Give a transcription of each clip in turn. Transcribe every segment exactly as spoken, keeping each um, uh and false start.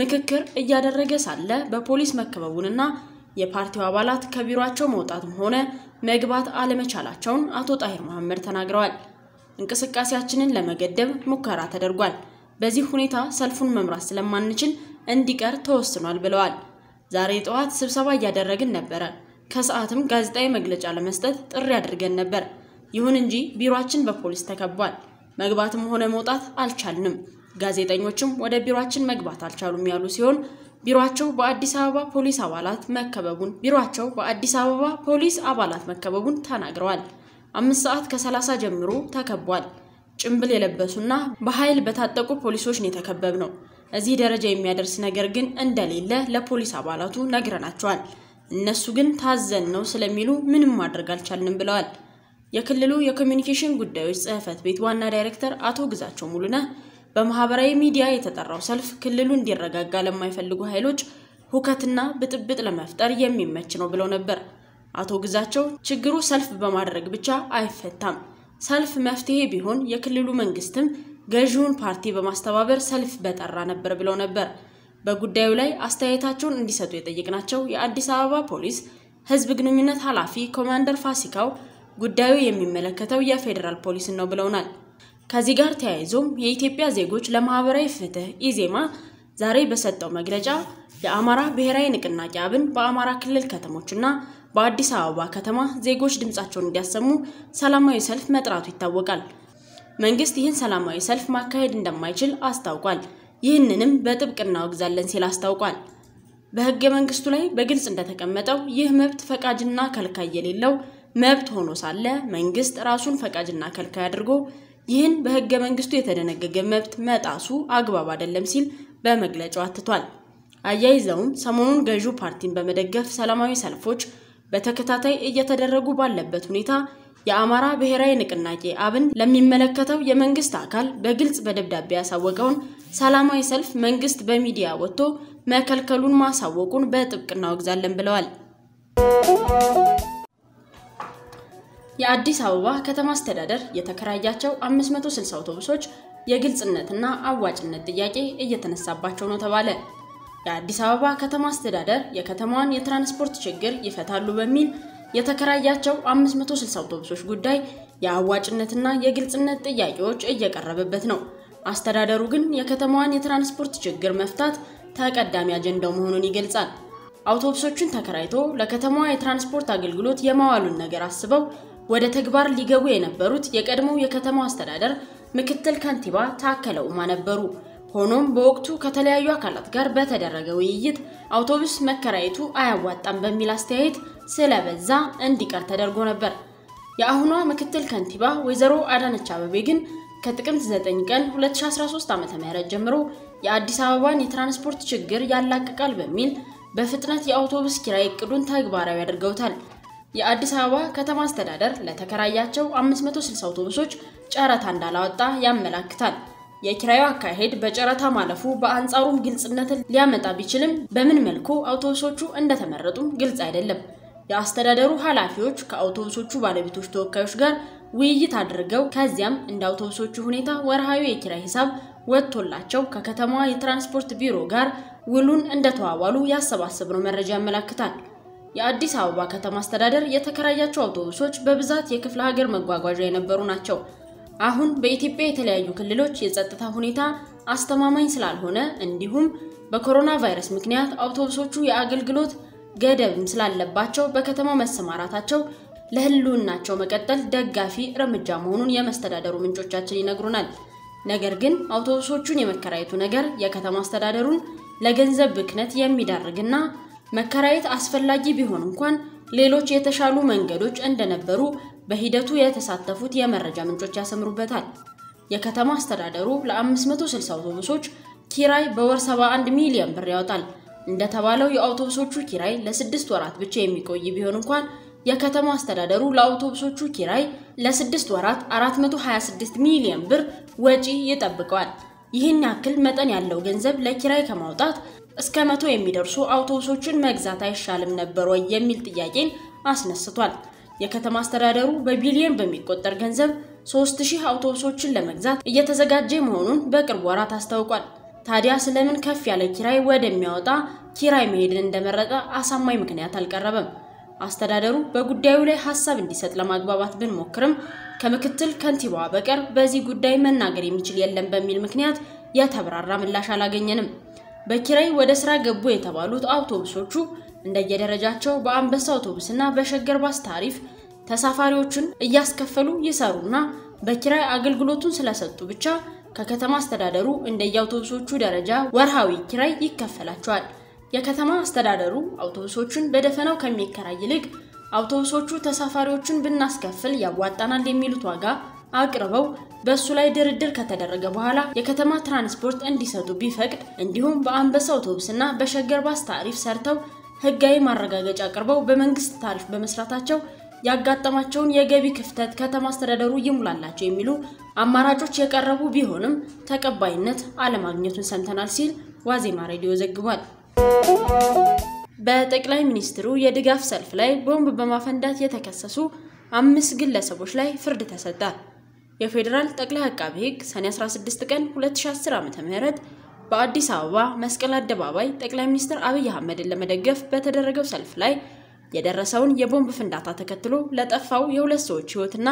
ምክክር እያደረገ ሳለ በፖሊስ መከበቡንና የፓርቲው አባላት ከቢሮአቸው መውጣትም ሆነ መግባት አለመቻላቸውን አቶ ጣሂር መሐመድ ተናግረዋል። እንቅስቃሴያችንን ለመገደብ ሙከራ ተደርጓል። በዚህ ሁኔታ ሰልፉን መምራት ስለማንችል እንዲቀር ተወስኗል ብለዋል። ዛሬ ጠዋት ስብሰባ ያደረግን ነበር። ከሰዓትም ጋዜጣዊ መግለጫ ለመስጠት ጥሪ አድርገን ነበር። ይሁን እንጂ ቢሮአችን በፖሊስ ተከቧል። መግባትም ሆነ መውጣት አልቻልንም። ጋዜጠኞችም ወደ ቢሮአችን መግባት አልቻሉም ያሉ ሲሆን ቢሮአቸው በአዲስ አበባ ፖሊስ አባላት መከበቡን ቢሮአቸው በአዲስ አበባ ፖሊስ አባላት መከበቡን ተናግረዋል። አምስት ሰዓት ከሰላሳ ጀምሮ ተከቧል። ጭምብል የለበሱና በኃይል በታጠቁ ፖሊሶች ነው የተከበብነው። እዚህ ደረጃ የሚያደርስ ነገር ግን እንደሌለ ለፖሊስ አባላቱ ነግረናቸዋል። እነሱ ግን ታዘን ነው ስለሚሉ ምንም ማድረግ አልቻልንም ብለዋል። የክልሉ የኮሙኒኬሽን ጉዳዮች ጽህፈት ቤት ዋና ዳይሬክተር አቶ ግዛቸው ሙሉነ በማህበራዊ ሚዲያ የተጠራው ሰልፍ ክልሉ እንዲረጋጋ ለማይፈልጉ ኃይሎች ሁከትና ብጥብጥ ለመፍጠር የሚመች ነው ብለው ነበር። አቶ ግዛቸው ችግሩ ሰልፍ በማድረግ ብቻ አይፈታም፣ ሰልፍ መፍትሄ ቢሆን የክልሉ መንግስትም ገዢውን ፓርቲ በማስተባበር ሰልፍ በጠራ ነበር ብለው ነበር። በጉዳዩ ላይ አስተያየታቸውን እንዲሰጡ የጠየቅናቸው የአዲስ አበባ ፖሊስ ህዝብ ግንኙነት ኃላፊ ኮማንደር ፋሲካው ጉዳዩ የሚመለከተው የፌደራል ፖሊስ ነው ብለውናል። ከዚህ ጋር ተያይዞም የኢትዮጵያ ዜጎች ለማህበራዊ ፍትህ ኢዜማ ዛሬ በሰጠው መግለጫ የአማራ ብሔራዊ ንቅናቄ አብን በአማራ ክልል ከተሞችና በአዲስ አበባ ከተማ ዜጎች ድምጻቸውን እንዲያሰሙ ሰላማዊ ሰልፍ መጥራቱ ይታወቃል። መንግስት ይህን ሰላማዊ ሰልፍ ማካሄድ እንደማይችል አስታውቋል። ይህንንም በጥብቅ እናወግዛለን ሲል አስታውቋል። በህገ መንግስቱ ላይ በግልጽ እንደተቀመጠው ይህ መብት ፈቃጅና ከልካይ የሌለው መብት ሆኖ ሳለ መንግስት ራሱን ፈቃጅና ከልካይ አድርጎ ይህን በህገ መንግስቱ የተደነገገ መብት መጣሱ አግባብ አይደለም ሲል በመግለጫው አትቷል። አያይዘውም ሰሞኑን ገዢው ፓርቲን በመደገፍ ሰላማዊ ሰልፎች በተከታታይ እየተደረጉ ባለበት ሁኔታ የአማራ ብሔራዊ ንቅናቄ አብን ለሚመለከተው የመንግስት አካል በግልጽ በደብዳቤ ያሳወቀውን ሰላማዊ ሰልፍ መንግስት በሚዲያ ወጥቶ መከልከሉን ማሳወቁን በጥብቅ እናወግዛለን ብለዋል። የአዲስ አበባ ከተማ አስተዳደር የተከራያቸው አምስት መቶ ስልሳ አውቶቡሶች የግልጽነትና አዋጭነት ጥያቄ እየተነሳባቸው ነው ተባለ። የአዲስ አበባ ከተማ አስተዳደር የከተማዋን የትራንስፖርት ችግር ይፈታሉ በሚል የተከራያቸው አምስት መቶ ስልሳ አውቶቡሶች ጉዳይ የአዋጭነትና የግልጽነት ጥያቄዎች እየቀረበበት ነው። አስተዳደሩ ግን የከተማዋን የትራንስፖርት ችግር መፍታት ተቀዳሚ አጀንዳው መሆኑን ይገልጻል። አውቶቡሶቹን ተከራይቶ ለከተማዋ የትራንስፖርት አገልግሎት የማዋሉን ነገር አስበው ወደ ተግባር ሊገቡ የነበሩት የቀድሞው የከተማው አስተዳደር ምክትል ከንቲባ ታከለ ኡማ ነበሩ። ሆኖም በወቅቱ ከተለያዩ አካላት ጋር በተደረገ ውይይት አውቶቡስ መከራየቱ አያዋጣም በሚል አስተያየት ስለበዛ እንዲቀር ተደርጎ ነበር። የአሁኗ ምክትል ከንቲባ ወይዘሮ አዳነች አበቤ ግን ከጥቅምት ዘጠኝ ቀን ሁለት ሺህ አስራ ሶስት ዓ.ም ጀምሮ የአዲስ አበባን የትራንስፖርት ችግር ያላቀቃል በሚል በፍጥነት የአውቶቡስ ኪራይ እቅዱን ተግባራዊ አድርገውታል። የአዲስ አበባ ከተማ አስተዳደር ለተከራያቸው አምስት መቶ ስልሳ አውቶቡሶች ጨረታ እንዳላወጣ ያመለክታል። የኪራዩ አካሄድ በጨረታ ማለፉ በአንጻሩም ግልጽነትን ሊያመጣ ቢችልም በምን መልኩ አውቶቡሶቹ እንደተመረጡ ግልጽ አይደለም። የአስተዳደሩ ኃላፊዎች ከአውቶቡሶቹ ባለቤቶች ተወካዮች ጋር ውይይት አድርገው ከዚያም እንደ አውቶቡሶቹ ሁኔታ ወርሃዊ የኪራይ ሂሳብ ወጥቶላቸው ከከተማዋ የትራንስፖርት ቢሮ ጋር ውሉን እንደተዋዋሉ ያሰባሰብነው መረጃ ያመለክታል። የአዲስ አበባ ከተማ አስተዳደር የተከራያቸው አውቶቡሶች በብዛት የክፍለ ሀገር መጓጓዣ የነበሩ ናቸው። አሁን በኢትዮጵያ የተለያዩ ክልሎች የጸጥታ ሁኔታ አስተማማኝ ስላልሆነ እንዲሁም በኮሮና ቫይረስ ምክንያት አውቶቡሶቹ የአገልግሎት ገደብም ስላለባቸው በከተማ መሰማራታቸው ለህልውናቸው መቀጠል ደጋፊ እርምጃ መሆኑን የመስተዳደሩ ምንጮቻችን ይነግሩናል። ነገር ግን አውቶቡሶቹን የመከራየቱ ነገር የከተማ አስተዳደሩን ለገንዘብ ብክነት የሚዳርግና መከራየት አስፈላጊ ቢሆን እንኳን ሌሎች የተሻሉ መንገዶች እንደነበሩ በሂደቱ የተሳተፉት የመረጃ ምንጮች ያሰምሩበታል። የከተማ አስተዳደሩ ለ አምስት መቶ ስልሳ አውቶቡሶች ኪራይ በወር ሰባ አንድ ሚሊዮን ብር ያወጣል። እንደተባለው የአውቶቡሶቹ ኪራይ ለስድስት ወራት ብቻ የሚቆይ ቢሆን እንኳን የከተማው አስተዳደሩ ለአውቶቡሶቹ ኪራይ ለስድስት ወራት አራት መቶ ሀያ ስድስት ሚሊዮን ብር ወጪ ይጠብቀዋል። ይህን ያክል መጠን ያለው ገንዘብ ለኪራይ ከማውጣት እስከ መቶ የሚደርሱ አውቶቡሶችን መግዛት አይሻልም ነበር ወይ የሚል ጥያቄን አስነስቷል። የከተማ አስተዳደሩ በቢሊዮን በሚቆጠር ገንዘብ ሶስት ሺህ አውቶቡሶችን ለመግዛት እየተዘጋጀ መሆኑን በቅርብ ወራት አስታውቋል። ታዲያ ስለምን ከፍ ያለ ኪራይ ወደሚያወጣ ኪራይ መሄድን እንደመረጠ አሳማኝ ምክንያት አልቀረበም። አስተዳደሩ በጉዳዩ ላይ ሐሳብ እንዲሰጥ ለማግባባት ብንሞክርም ከምክትል ከንቲባዋ በቀር በዚህ ጉዳይ መናገር የሚችል የለም በሚል ምክንያት የተብራራ ምላሽ አላገኘንም። በኪራይ ወደ ስራ ገቡ የተባሉት አውቶቡሶቹ እንደየደረጃቸው በአንበሳ አውቶቡስና በሸገር ባስ ታሪፍ ተሳፋሪዎችን እያስከፈሉ ይሰሩና በኪራይ አገልግሎቱን ስለሰጡ ብቻ ከከተማ አስተዳደሩ እንደየአውቶቡሶቹ ደረጃ ወርሃዊ ኪራይ ይከፈላቸዋል። የከተማ አስተዳደሩ አውቶቡሶቹን በደፈናው ከሚከራይ ይልቅ አውቶቡሶቹ ተሳፋሪዎችን ብናስከፍል ያዋጣናል የሚሉት ዋጋ አቅርበው በሱ ላይ ድርድር ከተደረገ በኋላ የከተማ ትራንስፖርት እንዲሰጡ ቢፈቅድ እንዲሁም በአንበሳ አውቶቡስና በሸገር ባስ ታሪፍ ሰርተው ህጋዊ ማረጋገጫ አቅርበው በመንግስት ታሪፍ በመስራታቸው ያጋጠማቸውን የገቢ ክፍተት ከተማ አስተዳደሩ ይሙላላቸው የሚሉ አማራጮች የቀረቡ ቢሆንም ተቀባይነት አለማግኘቱን ሰምተናል ሲል ዋዜማ ሬዲዮ ዘግቧል። በጠቅላይ ሚኒስትሩ የድጋፍ ሰልፍ ላይ ቦምብ በማፈንዳት የተከሰሱ አምስት ግለሰቦች ላይ ፍርድ ተሰጠ። የፌደራል ጠቅላይ አቃቤ ህግ ሰኔ አስራ ስድስት ቀን ሁለት ሺህ አስር ዓ.ም በአዲስ አበባ መስቀል አደባባይ ጠቅላይ ሚኒስትር አብይ አህመድን ለመደገፍ በተደረገው ሰልፍ ላይ የደረሰውን የቦምብ ፍንዳታ ተከትሎ ለጠፋው የሁለት ሰዎች ህይወትና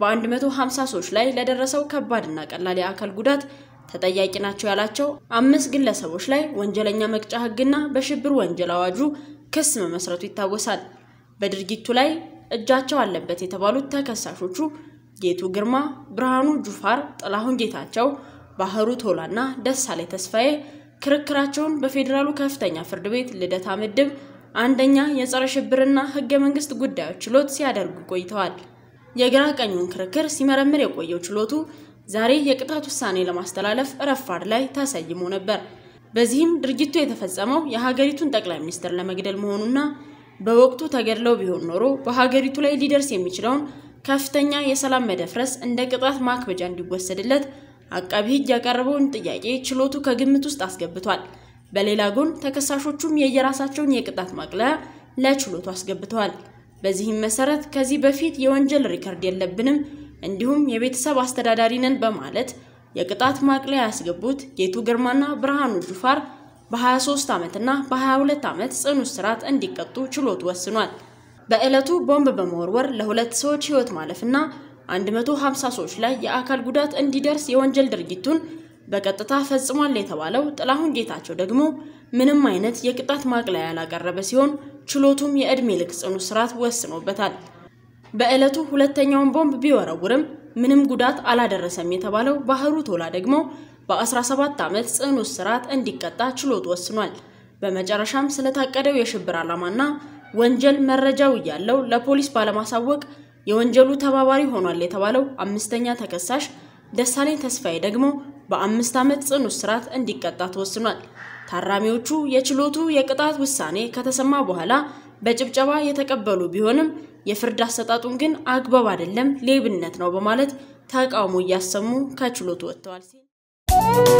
በ150 ሰዎች ላይ ለደረሰው ከባድና ቀላል የአካል ጉዳት ተጠያቂ ናቸው ያላቸው አምስት ግለሰቦች ላይ ወንጀለኛ መቅጫ ህግና በሽብር ወንጀል አዋጁ ክስ መመስረቱ ይታወሳል። በድርጊቱ ላይ እጃቸው አለበት የተባሉት ተከሳሾቹ ጌቱ ግርማ፣ ብርሃኑ ጁፋር፣ ጥላሁን ጌታቸው፣ ባህሩ ቶላና ደሳለኝ ተስፋዬ ክርክራቸውን በፌደራሉ ከፍተኛ ፍርድ ቤት ልደታ ምድብ አንደኛ የጸረ ሽብርና ህገ መንግስት ጉዳዮች ችሎት ሲያደርጉ ቆይተዋል። የግራ ቀኙን ክርክር ሲመረምር የቆየው ችሎቱ ዛሬ የቅጣት ውሳኔ ለማስተላለፍ ረፋድ ላይ ተሰይሞ ነበር። በዚህም ድርጊቱ የተፈጸመው የሀገሪቱን ጠቅላይ ሚኒስትር ለመግደል መሆኑና በወቅቱ ተገድለው ቢሆን ኖሮ በሀገሪቱ ላይ ሊደርስ የሚችለውን ከፍተኛ የሰላም መደፍረስ እንደ ቅጣት ማክበጃ እንዲወሰድለት አቃቢ ህግ ያቀረበውን ጥያቄ ችሎቱ ከግምት ውስጥ አስገብቷል። በሌላ ጎን ተከሳሾቹም የየራሳቸውን የቅጣት ማቅለያ ለችሎቱ አስገብተዋል። በዚህም መሰረት ከዚህ በፊት የወንጀል ሪከርድ የለብንም እንዲሁም የቤተሰብ አስተዳዳሪነን በማለት የቅጣት ማቅለያ ያስገቡት ጌቱ ግርማና ብርሃኑ ጁፋር በ23 ዓመትና በ22 ዓመት ጽኑ እስራት እንዲቀጡ ችሎቱ ወስኗል። በእለቱ ቦምብ በመወርወር ለሁለት ሰዎች ህይወት ማለፍና መቶ ሀምሳ ሰዎች ላይ የአካል ጉዳት እንዲደርስ የወንጀል ድርጊቱን በቀጥታ ፈጽሟል የተባለው ጥላሁን ጌታቸው ደግሞ ምንም አይነት የቅጣት ማቅለያ ያላቀረበ ሲሆን ችሎቱም የእድሜ ልክ ጽኑ እስራት ወስኖበታል። በእለቱ ሁለተኛውን ቦምብ ቢወረውርም ምንም ጉዳት አላደረሰም የተባለው ባህሩ ቶላ ደግሞ በ17 ዓመት ጽኑ እስራት እንዲቀጣ ችሎት ወስኗል። በመጨረሻም ስለታቀደው የሽብር ዓላማና ወንጀል መረጃው ያለው ለፖሊስ ባለማሳወቅ የወንጀሉ ተባባሪ ሆኗል የተባለው አምስተኛ ተከሳሽ ደሳለኝ ተስፋዬ ደግሞ በአምስት ዓመት ጽኑ እስራት እንዲቀጣ ተወስኗል። ታራሚዎቹ የችሎቱ የቅጣት ውሳኔ ከተሰማ በኋላ በጭብጨባ የተቀበሉ ቢሆንም የፍርድ አሰጣጡን ግን አግባብ አይደለም፣ ሌብነት ነው በማለት ተቃውሞ ያሰሙ ከችሎቱ ወጥተዋል ሲል